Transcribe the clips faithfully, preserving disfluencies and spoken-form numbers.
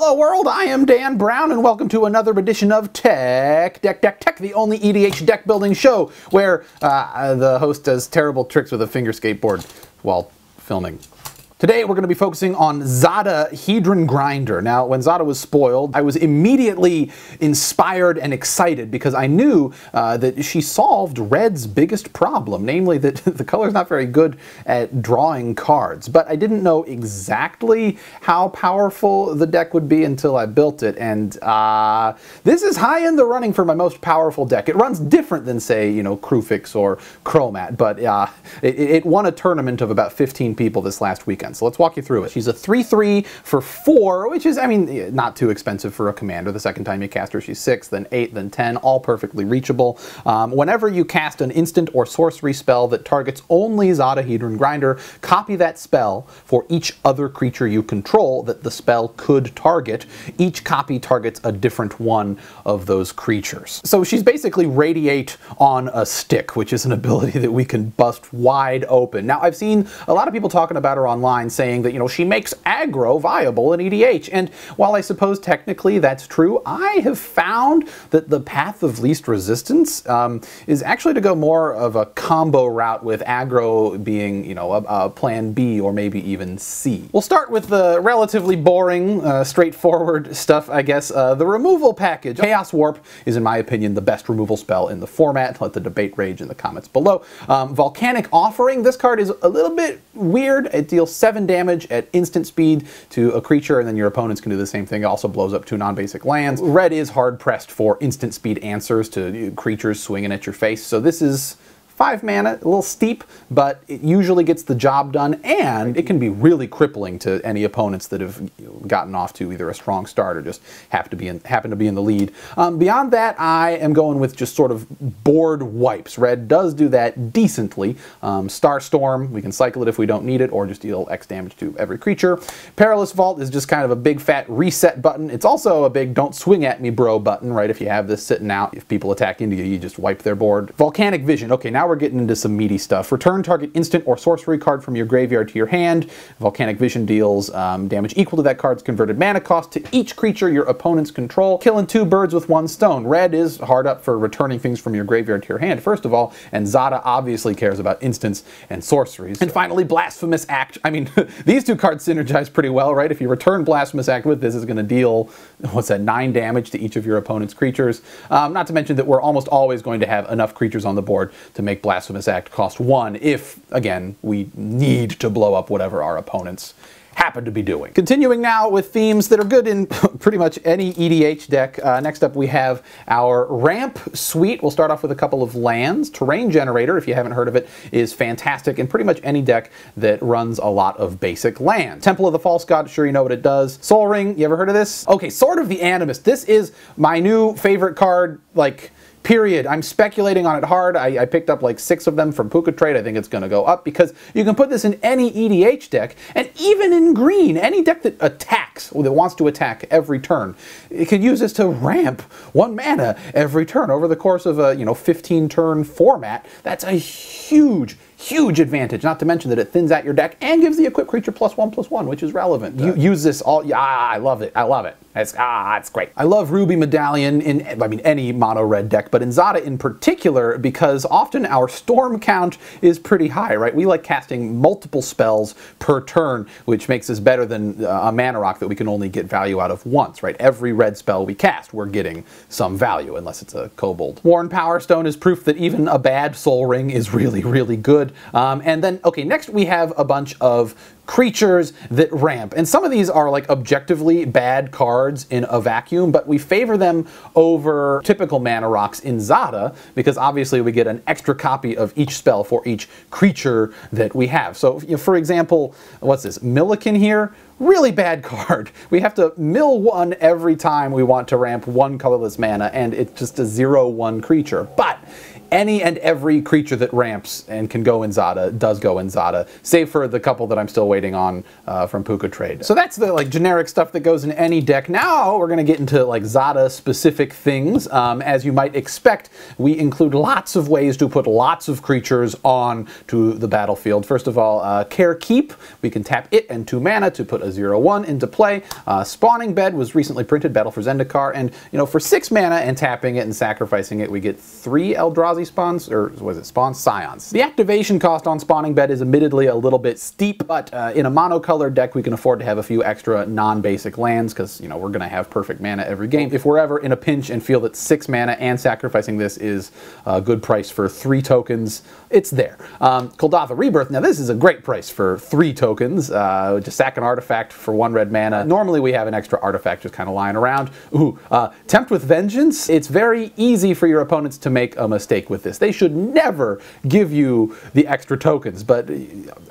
Hello world, I am Dan Brown and welcome to another edition of Tech Deck Deck Tech, the only E D H deck building show where uh, the host does terrible tricks with a finger skateboard while filming. Today we're going to be focusing on Zada Hedron Grinder. Now, when Zada was spoiled, I was immediately inspired and excited because I knew uh, that she solved Red's biggest problem, namely that the color's not very good at drawing cards. But I didn't know exactly how powerful the deck would be until I built it, and uh, this is high in the running for my most powerful deck. It runs different than, say, you know, Kruphix or Chromat, but uh, it, it won a tournament of about fifteen people this last weekend. So let's walk you through it. She's a three three for four, which is, I mean, not too expensive for a commander. The second time you cast her, she's six, then eight, then ten, all perfectly reachable. Um, whenever you cast an instant or sorcery spell that targets only Zada Hedron Grinder, copy that spell for each other creature you control that the spell could target. Each copy targets a different one of those creatures. So she's basically Radiate on a stick, which is an ability that we can bust wide open. Now, I've seen a lot of people talking about her online, saying that, you know, she makes aggro viable in E D H. And while I suppose technically that's true, I have found that the path of least resistance um, is actually to go more of a combo route, with aggro being, you know, a, a plan B or maybe even C. We'll start with the relatively boring, uh, straightforward stuff, I guess. Uh, the removal package. Chaos Warp is, in my opinion, the best removal spell in the format. Let the debate rage in the comments below. Um, Volcanic Offering. This card is a little bit weird. It deals seven damage at instant speed to a creature, and then your opponents can do the same thing. It also blows up two non-basic lands. Red is hard-pressed for instant speed answers to creatures swinging at your face, so this is five mana, a little steep, but it usually gets the job done, and it can be really crippling to any opponents that have gotten off to either a strong start or just have to be in, happen to be in the lead. Um, beyond that, I am going with just sort of board wipes. Red does do that decently. Um, Starstorm, we can cycle it if we don't need it, or just deal X damage to every creature. Perilous Vault is just kind of a big fat reset button. It's also a big don't swing at me bro button, right? If you have this sitting out, if people attack into you, you just wipe their board. Volcanic Vision, okay, now we're getting into some meaty stuff. Return target instant or sorcery card from your graveyard to your hand. Volcanic Vision deals um, damage equal to that card's converted mana cost to each creature your opponents control. Killing two birds with one stone. Red is hard up for returning things from your graveyard to your hand, first of all, and Zada obviously cares about instants and sorceries. And finally, Blasphemous Act. I mean, these two cards synergize pretty well, right? If you return Blasphemous Act with this, it's going to deal, what's that, nine damage to each of your opponent's creatures. Um, not to mention that we're almost always going to have enough creatures on the board to make Blasphemous Act cost one if, again, we need to blow up whatever our opponents happen to be doing. Continuing now with themes that are good in pretty much any E D H deck. Uh, next up we have our ramp suite. We'll start off with a couple of lands. Terrain Generator, if you haven't heard of it, is fantastic in pretty much any deck that runs a lot of basic lands. Temple of the False God, sure you know what it does. Soul Ring, you ever heard of this? Okay, Sword of the Animus. This is my new favorite card, like, period. I'm speculating on it hard. I, I picked up like six of them from Puka Trade. I think it's going to go up because you can put this in any E D H deck, and even in green, any deck that attacks, or that wants to attack every turn, it could use this to ramp one mana every turn over the course of a, you know, fifteen turn format. That's a huge, huge advantage, not to mention that it thins out your deck and gives the equipped creature plus one, plus one, which is relevant. You use this all, yeah, I love it, I love it. It's, ah, it's great. I love Ruby Medallion in, I mean, any mono-red deck, but in Zada in particular, because often our storm count is pretty high, right? We like casting multiple spells per turn, which makes us better than a mana rock that we can only get value out of once, right? Every red spell we cast, we're getting some value, unless it's a kobold. Warren Power Stone is proof that even a bad Soul Ring is really, really good. Um, and then, okay, next we have a bunch of creatures that ramp. And some of these are like objectively bad cards in a vacuum, but we favor them over typical mana rocks in Zada because obviously we get an extra copy of each spell for each creature that we have. So, you know, for example, what's this? Millikin here? Really bad card. We have to mill one every time we want to ramp one colorless mana, and it's just a zero one creature. But any and every creature that ramps and can go in Zada does go in Zada, save for the couple that I'm still waiting on uh, from Puka Trade. So that's the like generic stuff that goes in any deck. Now we're gonna get into like Zada specific things. Um, as you might expect, we include lots of ways to put lots of creatures on to the battlefield. First of all, uh, Carekeep, we can tap it and two mana to put a zero one into play. Uh, Spawning Bed was recently printed, Battle for Zendikar, and you know, for six mana and tapping it and sacrificing it, we get three Eldrazi spawns, or was it spawn scions? The activation cost on Spawning Bed is admittedly a little bit steep, but uh, in a monocolor deck, we can afford to have a few extra non-basic lands because you know we're gonna have perfect mana every game. If we're ever in a pinch and feel that six mana and sacrificing this is a good price for three tokens, it's there. Um, Koldatha Rebirth, now this is a great price for three tokens. Uh, just sack an artifact for one red mana. Normally we have an extra artifact just kind of lying around. Ooh, uh, Tempt with Vengeance. It's very easy for your opponents to make a mistake with this. They should never give you the extra tokens, but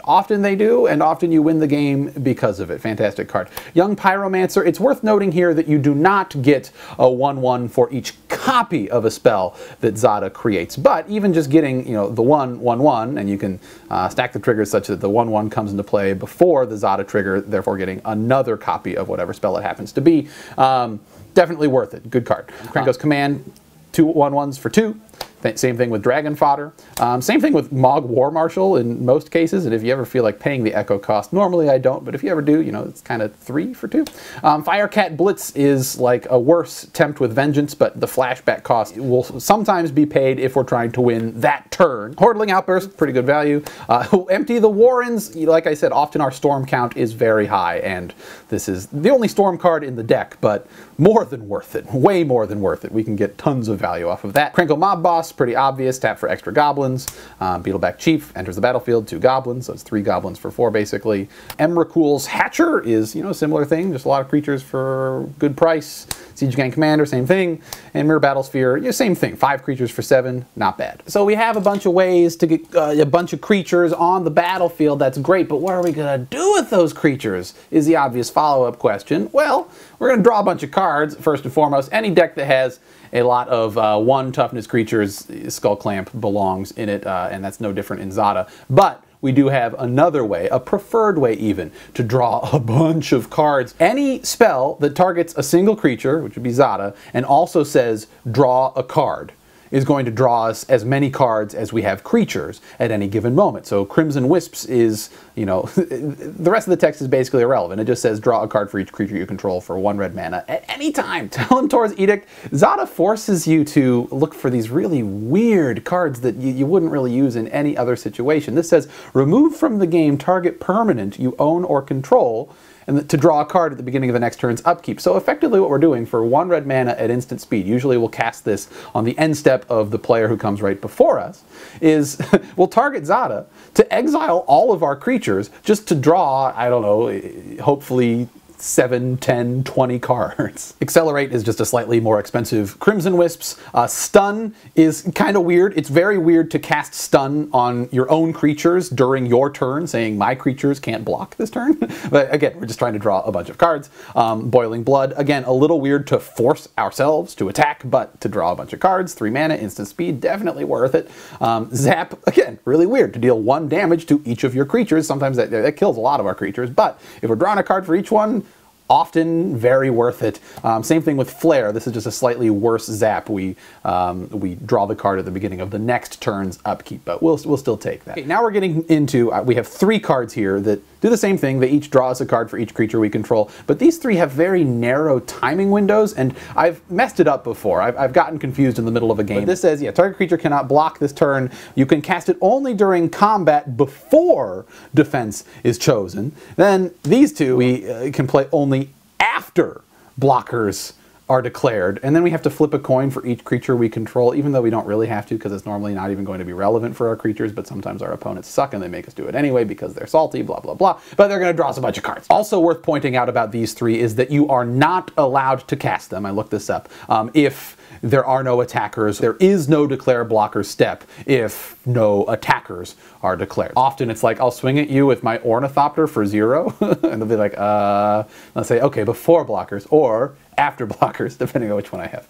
often they do, and often you win the game because of it. Fantastic card. Young Pyromancer. It's worth noting here that you do not get a one one for each copy of a spell that Zada creates, but even just getting, you know, the one one one, and you can uh, stack the triggers such that the one one comes into play before the Zada trigger, therefore getting another copy of whatever spell it happens to be. Um, definitely worth it. Good card. Krenko's Command, two one ones for two. Th same thing with Dragon Fodder. Um, same thing with Mog War Marshal in most cases, and if you ever feel like paying the echo cost, normally I don't, but if you ever do, you know, it's kind of three for two. Um, Firecat Blitz is like a worse Tempt with Vengeance, but the flashback cost will sometimes be paid if we're trying to win that turn. Hordling Outburst, pretty good value. Uh, Empty the Warrens, like I said, often our storm count is very high, and this is the only storm card in the deck, but more than worth it, way more than worth it. We can get tons of value off of that. Krenko Mob Boss, pretty obvious, tap for extra goblins. Um, Beetleback Chief enters the battlefield, two goblins, so it's three goblins for four basically. Emrakul's Hatcher is, you know, a similar thing, just a lot of creatures for good price. Siege Gang Commander, same thing. And Mirror Battlesphere, yeah, same thing, five creatures for seven, not bad. So we have a bunch of ways to get uh, a bunch of creatures on the battlefield, that's great, but what are we gonna do with those creatures is the obvious follow-up question. Well, we're gonna draw a bunch of cards, first and foremost. Any deck that has a lot of uh, one toughness creatures, Skullclamp belongs in it, uh, and that's no different in Zada. But we do have another way, a preferred way even, to draw a bunch of cards. Any spell that targets a single creature, which would be Zada, and also says, draw a card, is going to draw us as many cards as we have creatures at any given moment. So Crimson Wisps is, you know, the rest of the text is basically irrelevant. It just says draw a card for each creature you control for one red mana at any time. Talontor's Edict. Zada forces you to look for these really weird cards that you, you wouldn't really use in any other situation. This says remove from the game target permanent you own or control, and to draw a card at the beginning of the next turn's upkeep. So effectively what we're doing for one red mana at instant speed, usually we'll cast this on the end step of the player who comes right before us, is we'll target Zada to exile all of our creatures just to draw, I don't know, hopefully seven, ten, twenty cards. Accelerate is just a slightly more expensive Crimson Wisps. Uh, Stun is kind of weird. It's very weird to cast Stun on your own creatures during your turn, saying my creatures can't block this turn. But again, we're just trying to draw a bunch of cards. Um, Boiling Blood, again, a little weird to force ourselves to attack, but to draw a bunch of cards, three mana, instant speed, definitely worth it. Um, Zap, again, really weird to deal one damage to each of your creatures. Sometimes that, that kills a lot of our creatures, but if we're drawing a card for each one, often very worth it. Um, same thing with Flare. This is just a slightly worse Zap. We um, we draw the card at the beginning of the next turn's upkeep, but we'll, we'll still take that. Okay, now we're getting into, uh, we have three cards here that do the same thing. They each draw us a card for each creature we control, but these three have very narrow timing windows, and I've messed it up before. I've, I've gotten confused in the middle of a game. But this says, yeah, target creature cannot block this turn. You can cast it only during combat before defense is chosen. Then these two we uh, can play only after blockers are declared, and then we have to flip a coin for each creature we control, even though we don't really have to because it's normally not even going to be relevant for our creatures, but sometimes our opponents suck and they make us do it anyway because they're salty, blah, blah, blah, but they're going to draw us a bunch of cards. Also worth pointing out about these three is that you are not allowed to cast them, I looked this up, um, if there are no attackers. There is no declare blocker step if no attackers are declared. Often it's like, I'll swing at you with my Ornithopter for zero, and they'll be like, uh, and I'll say, okay, before blockers, or after blockers, depending on which one I have.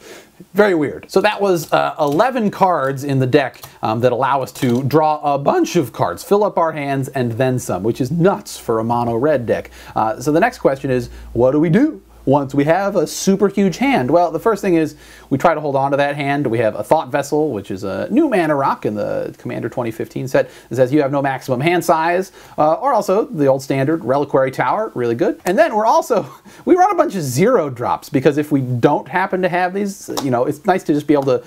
Very weird. So that was uh, eleven cards in the deck um, that allow us to draw a bunch of cards, fill up our hands, and then some, which is nuts for a mono-red deck. Uh, so the next question is, what do we do once we have a super huge hand? Well, the first thing is we try to hold on to that hand. We have a Thought Vessel, which is a new mana rock in the Commander twenty fifteen set. It says you have no maximum hand size, uh, or also the old standard Reliquary Tower, really good. And then we're also, we run a bunch of zero drops, because if we don't happen to have these, you know, it's nice to just be able to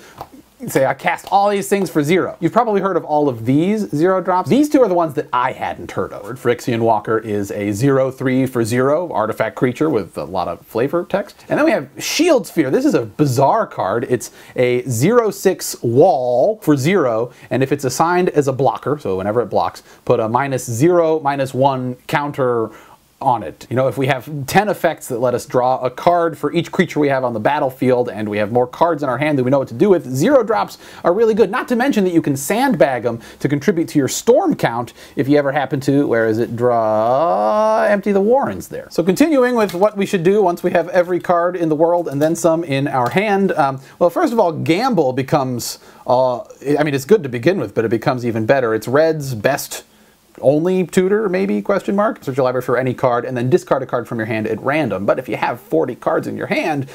say, I cast all these things for zero. You've probably heard of all of these zero drops. These two are the ones that I hadn't heard of. Phyrexian Walker is a zero three for zero artifact creature with a lot of flavor text. And then we have Shield Sphere. This is a bizarre card. It's a zero six wall for zero, and if it's assigned as a blocker, so whenever it blocks, put a minus zero, minus one counter on it. You know, if we have ten effects that let us draw a card for each creature we have on the battlefield, and we have more cards in our hand than we know what to do with, zero drops are really good. Not to mention that you can sandbag them to contribute to your storm count if you ever happen to, where is it, draw Empty the Warrens there. So continuing with what we should do once we have every card in the world and then some in our hand, um, well, first of all, Gamble becomes, uh, I mean, it's good to begin with, but it becomes even better. It's red's best only tutor, maybe, question mark. Search your library for any card and then discard a card from your hand at random. But if you have forty cards in your hand,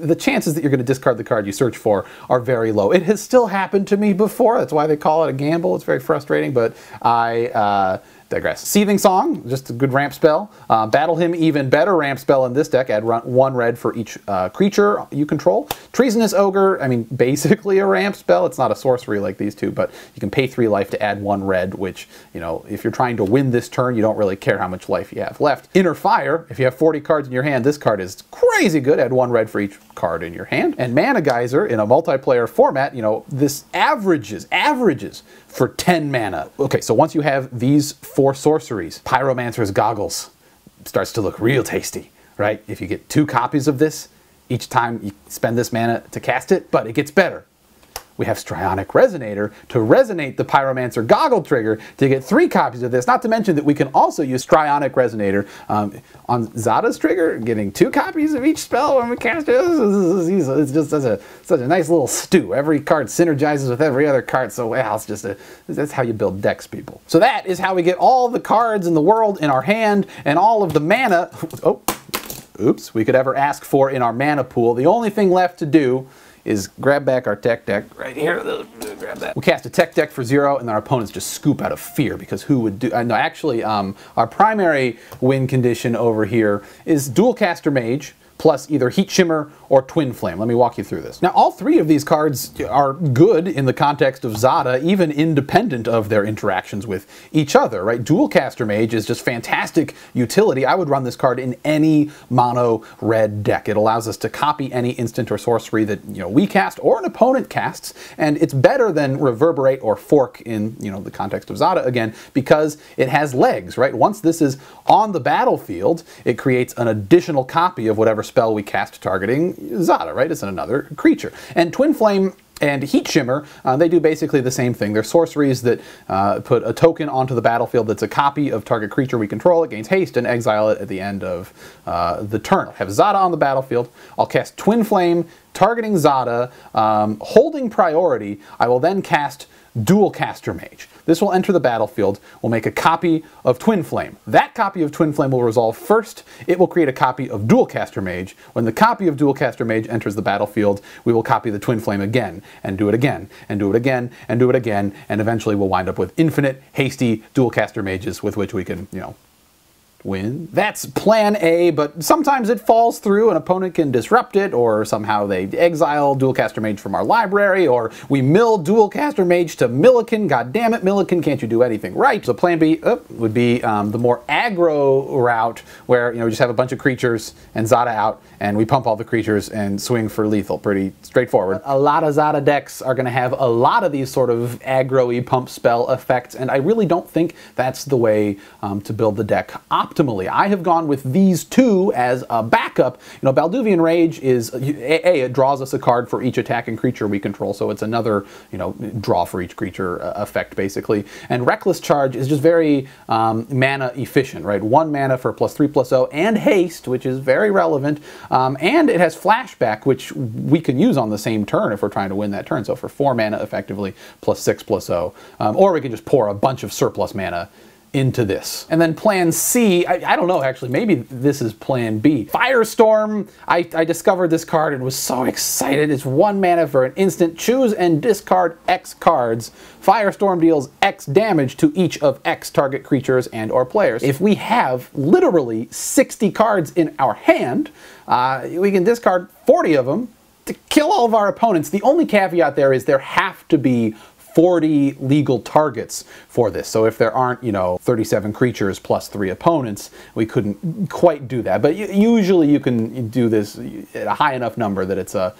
the chances that you're going to discard the card you search for are very low. It has still happened to me before. That's why they call it a gamble. It's very frustrating, but I uh, digress. Seething Song, just a good ramp spell. Uh, Battle Hymn, even better ramp spell in this deck. Add run one red for each uh, creature you control. Treasonous Ogre, I mean, basically a ramp spell. It's not a sorcery like these two, but you can pay three life to add one red, which, you know, if you're trying to win this turn, you don't really care how much life you have left. Inner Fire, if you have forty cards in your hand, this card is crazy good. Add one red for each card in your hand. And Mana Geyser, in a multiplayer format, you know, this averages, averages for ten mana. Okay, so once you have these four sorceries, Pyromancer's Goggles starts to look real tasty, right? If you get two copies of this, each time you spend this mana to cast it, but it gets better. We have Strionic Resonator to resonate the Pyromancer Goggle trigger to get three copies of this, not to mention that we can also use Strionic Resonator um, on Zada's trigger, getting two copies of each spell when we cast it. It's just such a, such a nice little stew. Every card synergizes with every other card, so wow, it's just a, that's how you build decks, people. So that is how we get all the cards in the world in our hand and all of the mana, oh, oops, we could ever ask for in our mana pool. The only thing left to do is grab back our tech deck right here. Grab that. We cast a tech deck for zero, and then our opponents just scoop out of fear, because who would do? Uh, no, actually, um, our primary win condition over here is Dualcaster Mage plus either Heat Shimmer or Twin Flame. Let me walk you through this. Now, all three of these cards are good in the context of Zada, even independent of their interactions with each other, right? Dualcaster Mage is just fantastic utility. I would run this card in any mono red deck. It allows us to copy any instant or sorcery that, you know, we cast or an opponent casts, and it's better than Reverberate or Fork in, you know, the context of Zada again, because it has legs, right? Once this is on the battlefield, it creates an additional copy of whatever spell we cast targeting Zada, right? It's another creature. And Twin Flame and Heat Shimmer, uh, they do basically the same thing. They're sorceries that uh, put a token onto the battlefield that's a copy of target creature we control. It gains haste and exile it at the end of uh, the turn. I'll have Zada on the battlefield. I'll cast Twin Flame, targeting Zada, um, holding priority. I will then cast Dualcaster Mage. This will enter the battlefield, will make a copy of Twin Flame. That copy of Twin Flame will resolve first. It will create a copy of Dualcaster Mage. When the copy of Dualcaster Mage enters the battlefield, we will copy the Twin Flame again, and do it again, and do it again, and do it again, and eventually we'll wind up with infinite, hasty Dualcaster Mages with which we can, you know, win. That's plan A, but sometimes it falls through. An opponent can disrupt it, or somehow they exile Dualcaster Mage from our library, or we mill Dualcaster Mage to Millikin. God damn it, Millikin, can't you do anything right? So plan B uh, would be um, the more aggro route, where, you know, we just have a bunch of creatures and Zada out, and we pump all the creatures and swing for lethal. Pretty straightforward. A lot of Zada decks are going to have a lot of these sort of aggro-y pump spell effects, and I really don't think that's the way um, to build the deck optimally. optimally. I have gone with these two as a backup. You know, Balduvian Rage is, A, a it draws us a card for each attacking creature we control, so it's another, you know, draw for each creature uh, effect, basically. And Reckless Charge is just very um, mana efficient, right? One mana for plus three, plus zero, and haste, which is very relevant. Um, and it has Flashback, which we can use on the same turn if we're trying to win that turn. So for four mana, effectively, plus six, plus zero. Um, or we can just pour a bunch of surplus mana into this. And then plan C, I, I don't know actually, maybe this is plan B. Firestorm, I, I discovered this card and was so excited. It's one mana for an instant. Choose and discard X cards. Firestorm deals X damage to each of X target creatures and or players. If we have literally sixty cards in our hand, uh, we can discard forty of them to kill all of our opponents. The only caveat there is there have to be forty legal targets for this. So if there aren't, you know, thirty-seven creatures plus three opponents, we couldn't quite do that. But usually you can do this at a high enough number that it's a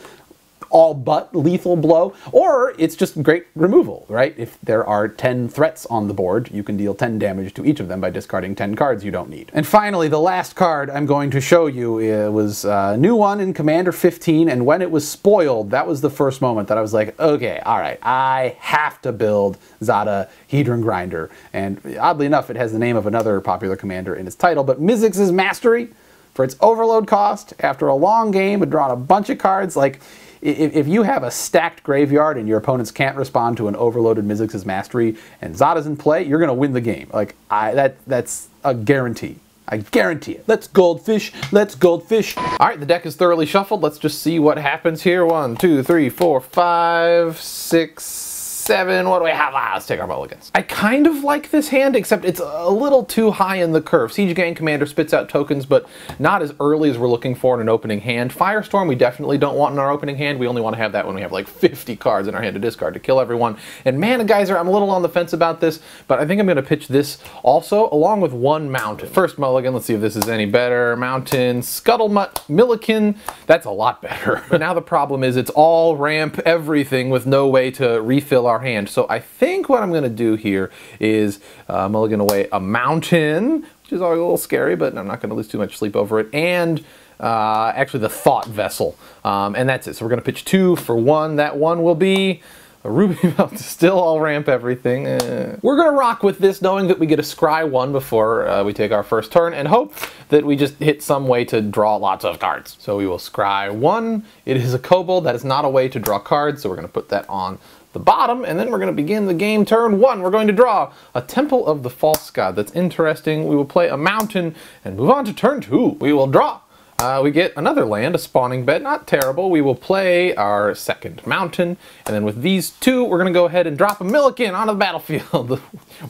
all but lethal blow, or it's just great removal, right? If there are ten threats on the board, you can deal ten damage to each of them by discarding ten cards you don't need. And finally, the last card I'm going to show you it was a new one in Commander fifteen, and when it was spoiled, that was the first moment that I was like, okay, all right, I have to build Zada Hedron Grinder. And oddly enough, it has the name of another popular commander in its title, but Mizzix's Mastery, for its overload cost, after a long game, had drawn a bunch of cards. Like, if you have a stacked graveyard and your opponents can't respond to an overloaded Mizzix's Mastery and Zada's in play, you're going to win the game. Like, I, that, that's a guarantee. I guarantee it. Let's goldfish. Let's goldfish. All right, the deck is thoroughly shuffled. Let's just see what happens here. One, two, three, four, five, six, seven. What do we have? Ah, let's take our mulligans. I kind of like this hand, except it's a little too high in the curve. Siege Gang Commander spits out tokens, but not as early as we're looking for in an opening hand. Firestorm, we definitely don't want in our opening hand. We only want to have that when we have like fifty cards in our hand to discard to kill everyone. And Mana Geyser, I'm a little on the fence about this, but I think I'm going to pitch this also, along with one mountain. First mulligan, let's see if this is any better. Mountain, Scuttlemutt, Millikin, that's a lot better. But now the problem is it's all ramp everything with no way to refill our hand. So I think what I'm going to do here is uh, mulligan away a mountain, which is always a little scary, but I'm not going to lose too much sleep over it, and uh, actually the Thought Vessel, um, and that's it. So we're going to pitch two for one. That one will be a Ruby Medallion, still all ramp everything. Eh. We're going to rock with this, knowing that we get a scry one before uh, we take our first turn, and hope that we just hit some way to draw lots of cards. So we will scry one. It is a kobold. That is not a way to draw cards, so we're going to put that on the bottom, and then we're going to begin the game. Turn one, we're going to draw a Temple of the False God. That's interesting. We will play a mountain and move on to turn two. We will draw. Uh, we get another land, a Spawning Bed. Not terrible. We will play our second mountain, and then with these two, we're going to go ahead and drop a Millikin onto the battlefield. The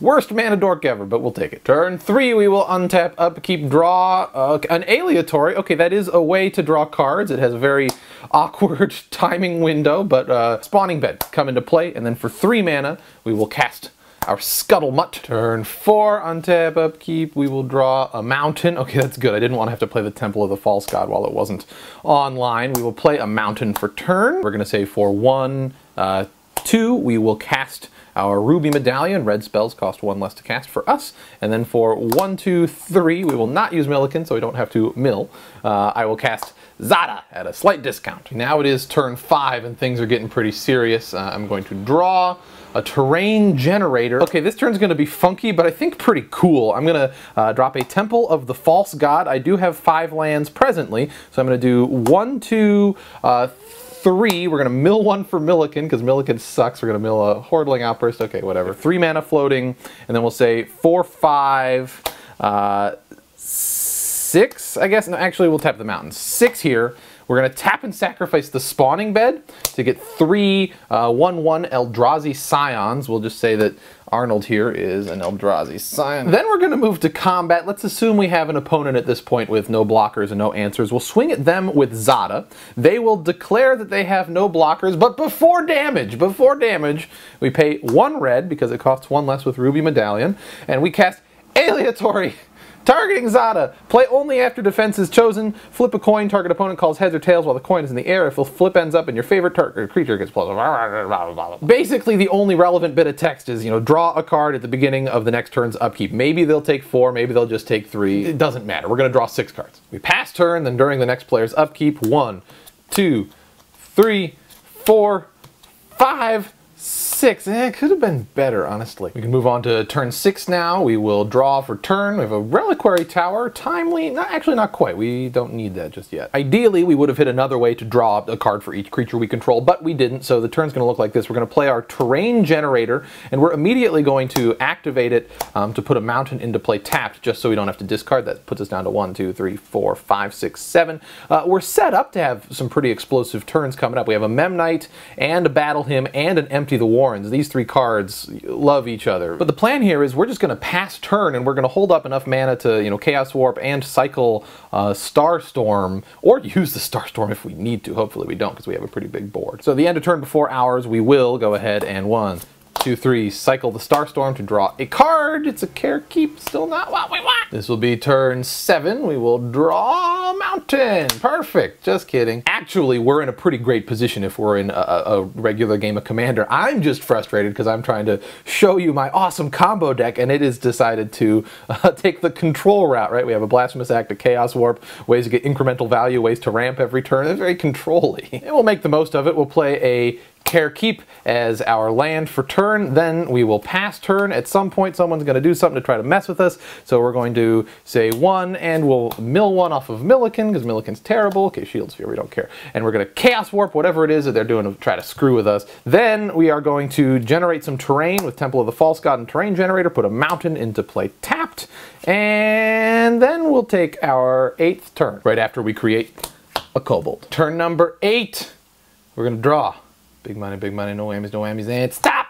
worst mana dork ever, but we'll take it. Turn three, we will untap, upkeep, draw uh, an Aleatory. Okay, that is a way to draw cards. It has a very awkward timing window, but uh, Spawning Bed come into play, and then for three mana, we will cast our Scuttlemutt. Turn four, untap, upkeep, we will draw a mountain. Okay, that's good. I didn't want to have to play the Temple of the False God while it wasn't online. We will play a mountain for turn. We're going to say for one, uh, two, we will cast our Ruby Medallion. Red spells cost one less to cast for us. And then for one, two, three, we will not use Millikin, so we don't have to mill. Uh, I will cast Zada at a slight discount. Now it is turn five, and things are getting pretty serious. Uh, I'm going to draw a Terrain Generator. Okay, this turn's going to be funky, but I think pretty cool. I'm going to uh, drop a Temple of the False God. I do have five lands presently, so I'm going to do one, two, uh, three. We're going to mill one for Millikin, because Millikin sucks. We're going to mill a Hordling Outburst. Okay, whatever. Three mana floating, and then we'll say four, five, uh, six, I guess. No, actually, we'll tap the mountain. Six here. We're going to tap and sacrifice the Spawning Bed to get three uh, one one Eldrazi Scions. We'll just say that Arnold here is an Eldrazi Scion. Then we're going to move to combat. Let's assume we have an opponent at this point with no blockers and no answers. We'll swing at them with Zada. They will declare that they have no blockers, but before damage, before damage, we pay one red because it costs one less with Ruby Medallion, and we cast Aleatory Targeting Zada. Play only after defense is chosen. Flip a coin. Target opponent calls heads or tails while the coin is in the air. If the flip ends up in your favorite target creature gets plus. Basically, the only relevant bit of text is, you know, draw a card at the beginning of the next turn's upkeep. Maybe they'll take four. Maybe they'll just take three. It doesn't matter. We're going to draw six cards. We pass turn. Then during the next player's upkeep, one, two, three, four, five, six. Eh, it could have been better, honestly. We can move on to turn six now. We will draw for turn. We have a Reliquary Tower. Timely? Not, actually, not quite. We don't need that just yet. Ideally, we would have hit another way to draw a card for each creature we control, but we didn't, so the turn's going to look like this. We're going to play our Terrain Generator, and we're immediately going to activate it um, to put a mountain into play tapped, just so we don't have to discard. That puts us down to one, two, three, four, five, six, seven. Uh, we're set up to have some pretty explosive turns coming up. We have a Memnite, and a Battle Hymn, and an Empty the Warrens. These three cards love each other. But the plan here is we're just going to pass turn and we're going to hold up enough mana to, you know, Chaos Warp and cycle uh, Starstorm, or use the Starstorm if we need to. Hopefully we don't, because we have a pretty big board. So at the end of turn before ours, we will go ahead and one, two, three, cycle the Starstorm to draw a card. It's a Carekeep, still not what we want. This will be turn seven. We will draw a mountain. Perfect, just kidding. Actually, we're in a pretty great position if we're in a, a regular game of Commander. I'm just frustrated because I'm trying to show you my awesome combo deck and it has decided to uh, take the control route, right? We have a Blasphemous Act, a Chaos Warp, ways to get incremental value, ways to ramp every turn. It's very control-y. And we'll make the most of it. We'll play a Carekeep as our land for turn, then we will pass turn. At some point someone's going to do something to try to mess with us, so we're going to say one, and we'll mill one off of Millikin, because Millikin's terrible. Okay, Shield's Fear, we don't care. And we're going to Chaos Warp whatever it is that they're doing to try to screw with us. Then we are going to generate some terrain with Temple of the False God and Terrain Generator, put a mountain into play tapped, and then we'll take our eighth turn, right after we create a Kobold. Turn number eight, we're going to draw. Big money, big money, no whammies, no whammies, and stop!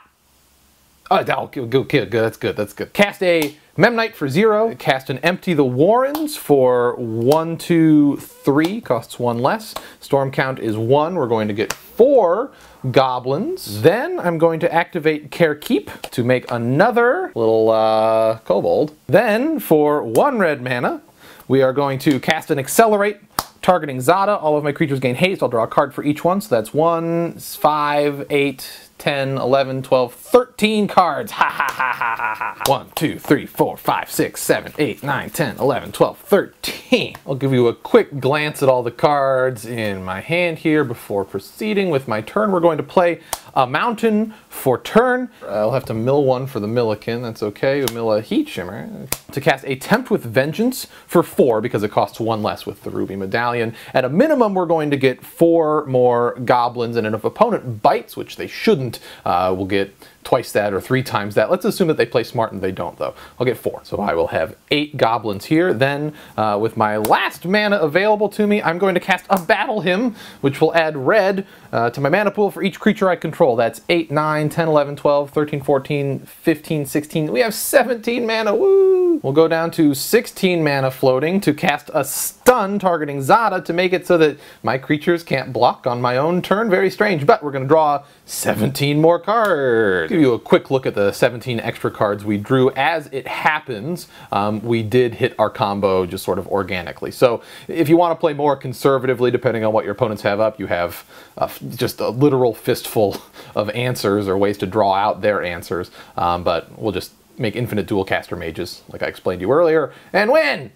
Oh, no, good, good, good, that's good, that's good. Cast a Memnite for zero, cast an Empty the Warrens for one, two, three, costs one less. Storm count is one, we're going to get four goblins. Then I'm going to activate Carekeep to make another little uh, kobold. Then for one red mana, we are going to cast an Accelerate, targeting Zada. All of my creatures gain haste. I'll draw a card for each one, so that's one, five, eight, ten, eleven, twelve, thirteen cards. Ha ha ha ha ha ha. one, two, three, four, five, six, seven, eight, nine, ten, eleven, twelve, thirteen. I'll give you a quick glance at all the cards in my hand here before proceeding with my turn. We're going to play a mountain for turn. I'll have to mill one for the Millikin, that's okay. We'll mill a Heat Shimmer. To cast a Tempt with Vengeance for four, because it costs one less with the Ruby Medallion. At a minimum, we're going to get four more goblins, and if opponent bites, which they shouldn't, uh, we'll get twice that or three times that. Let's assume that they play smart and they don't, though. I'll get four. So I will have eight goblins here. Then, uh, with my last mana available to me, I'm going to cast a Battle Hymn, which will add red uh, to my mana pool for each creature I control. That's eight, nine, ten, eleven, twelve, thirteen, fourteen, fifteen, sixteen. We have seventeen mana, woo! We'll go down to sixteen mana floating to cast a Stun, targeting Zada, to make it so that my creatures can't block on my own turn. Very strange, but we're going to draw seventeen more cards. Give you a quick look at the seventeen extra cards we drew. As it happens, um, we did hit our combo just sort of organically. So if you want to play more conservatively, depending on what your opponents have up, you have uh, just a literal fistful of answers or ways to draw out their answers. Um, but we'll just make infinite Dualcaster Mages, like I explained to you earlier, and win!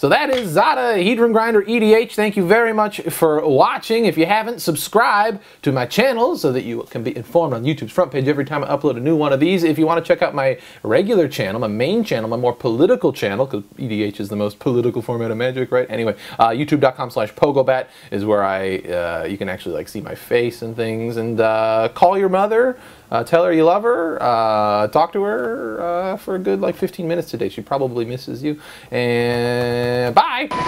So that is Zada, Hedron Grinder, E D H. Thank you very much for watching. If you haven't, subscribe to my channel so that you can be informed on YouTube's front page every time I upload a new one of these. If you want to check out my regular channel, my main channel, my more political channel, because E D H is the most political format of Magic, right? Anyway, uh, youtube dot com slash pogobat is where I uh, you can actually like see my face and things. And uh, call your mother. Uh, tell her you love her, uh, talk to her uh, for a good like fifteen minutes today. She probably misses you, and bye!